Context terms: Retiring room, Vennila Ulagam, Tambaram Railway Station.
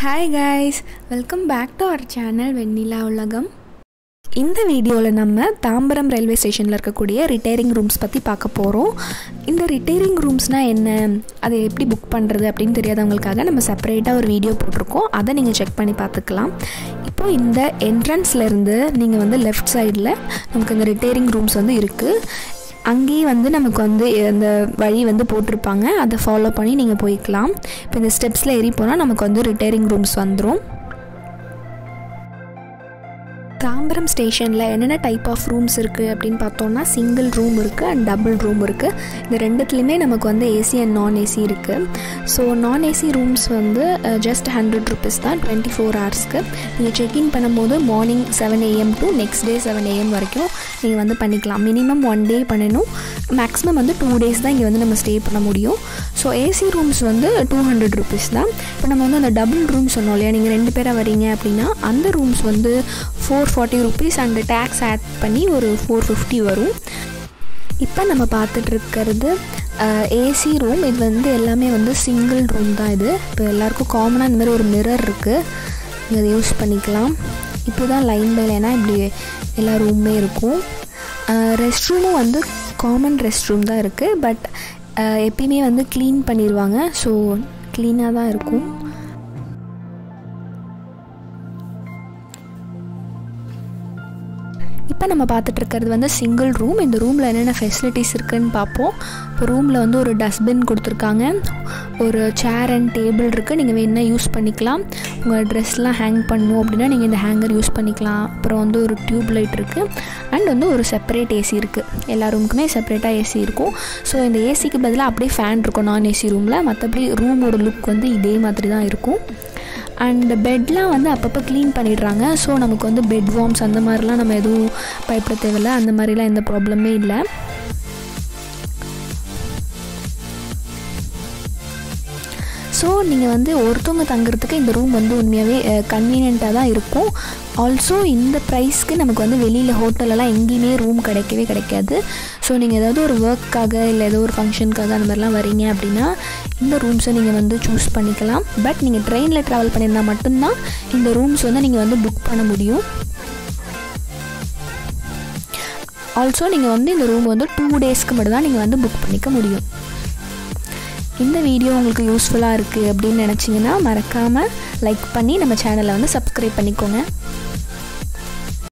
Hi guys, welcome back to our channel Vennila Ulagam. In this video, we will see Tambaram Railway Station retiring rooms. What are retiring rooms? We will book a separate video. That you can check. Now, in the entrance, the left side, we have retiring rooms. அங்கே வந்து நமக்கு வந்து இந்த வழி வந்து போட்டுருப்பாங்க அதை follow பண்ணி நீங்க போய்க்கலாம். இப்போ இந்த ஸ்டெப்ஸ்ல ஏறி போனா நமக்கு வந்து ரிட்டையரிங் ரூம்ஸ் வந்துரும். தாம்பரம் ஸ்டேஷன்ல என்னென்ன டைப் ஆஃப் ரூம்ஸ் இருக்கு அப்படினு பார்த்தோம்னா சிங்கிள் ரூம் இருக்கு and டபுள் ரூம் இருக்கு. இந்த ரெண்டுத்துலயுமே நமக்கு வந்து ஏசி and நான் ஏசி இருக்கு. சோ நான் ஏசி ரூம்ஸ் வந்து just 100 rupees தான் 24 ஹவர்ஸ்க்கு. நீங்க செக் இன் பண்ணும்போது morning 7 AM to next day 7 AM வரைக்கும் நீங்க வந்து பண்ணிக்கலாம். மினிமம் 1 டே பண்ணனும். மேக்ஸिमम வந்து 2 டேஸ் தான் இங்க வந்து நம்ம ஸ்டே பண்ண முடியும். சோ ஏசி ரூம்ஸ் வந்து 200 rupees தான். இப்போ நம்ம வந்து அந்த டபுள் ரூம் சொன்னோம்ல நீங்க ரெண்டு பேரா வரீங்க அப்படினா அந்த ரூம்ஸ் வந்து 440 rupees and the tax add பண்ணி ஒரு 450 வரும். இப்போ நம்ம பார்த்துட்டு இருக்குது AC room. இது வந்து எல்லாமே வந்து single room தான் இது. இப்போ எல்லாருக்கும் காமனா இந்த மாதிரி ஒரு mirror இருக்கு. நீங்க அதை யூஸ் பண்ணிக்கலாம். இப்போதான் லைன் பை லைனா இப்படி எல்லா ரூம்மே இருக்கும். ரெஸ்ட் ரூமும் வந்து காமன் ரெஸ்ட் ரூம் தான் இருக்கு. பட் எப்பயுமே வந்து க்ளீன் பண்ணிடுவாங்க. ஸோ க்ளீனாக தான் இருக்கும். இப்போ நம்ம பார்த்துட்டு இருக்கிறது வந்து சிங்கிள் ரூம். இந்த ரூமில் என்னென்ன ஃபெசிலிட்டிஸ் இருக்குன்னு பார்ப்போம். இப்போ ரூமில் வந்து ஒரு டஸ்ட்பின் கொடுத்துருக்காங்க, ஒரு சேர் அண்ட் டேபிள் இருக்குது. நீங்கள் வேணால் யூஸ் பண்ணிக்கலாம். உங்கள் ட்ரெஸ்லாம் ஹேங் பண்ணணும் அப்படின்னா நீங்கள் இந்த ஹேங்கர் யூஸ் பண்ணிக்கலாம். அப்புறம் வந்து ஒரு டியூப் லைட் இருக்குது அண்ட் வந்து ஒரு செப்பரேட் ஏசி இருக்குது. எல்லா ரூமுக்குமே செப்பரேட்டாக ஏசி இருக்கும். ஸோ இந்த ஏசிக்கு பதிலாக அப்படியே ஃபேன் இருக்கும் நான் ஏசி ரூமில். மற்றபடி ரூமோட லுக் வந்து இதே மாதிரி தான் இருக்கும். அண்ட் பெட்லாம் வந்து அப்பப்போ க்ளீன் பண்ணிடுறாங்க. ஸோ நமக்கு வந்து பெட் வார்ம்ஸ் அந்த மாதிரிலாம் நம்ம எதுவும் பயப்பட தேவையில்லை. அந்த மாதிரிலாம் எந்த ப்ராப்ளமே இல்லை. ஸோ நீங்கள் வந்து ஒருத்தவங்க தங்குறதுக்கு இந்த ரூம் வந்து உண்மையாகவே கன்வீனியண்ட்டாக தான் இருக்கும். ஆல்சோ இந்த ப்ரைஸ்க்கு நமக்கு வந்து வெளியில் ஹோட்டலெல்லாம் எங்கேயுமே ரூம் கிடைக்கவே கிடைக்காது. ஸோ நீங்கள் ஏதாவது ஒரு ஒர்க்காக இல்லை ஏதோ ஒரு ஃபங்க்ஷனுக்காக அந்த மாதிரிலாம் வரீங்க அப்படின்னா இந்த ரூம்ஸை நீங்கள் வந்து சூஸ் பண்ணிக்கலாம். பட் நீங்கள் ட்ரெயினில் ட்ராவல் பண்ணியிருந்தால் மட்டும்தான் இந்த ரூம்ஸ் வந்து நீங்கள் வந்து புக் பண்ண முடியும். ஆல்சோ நீங்கள் வந்து இந்த ரூம் வந்து 2 டேஸ்க்கு மட்டும்தான் நீங்கள் வந்து புக் பண்ணிக்க முடியும். இந்த வீடியோ உங்களுக்கு யூஸ்ஃபுல்லாக இருக்குது அப்படின்னு நினச்சிங்கன்னா மறக்காமல் லைக் பண்ணி நம்ம சேனலை வந்து சப்ஸ்கிரைப் பண்ணிக்கோங்க.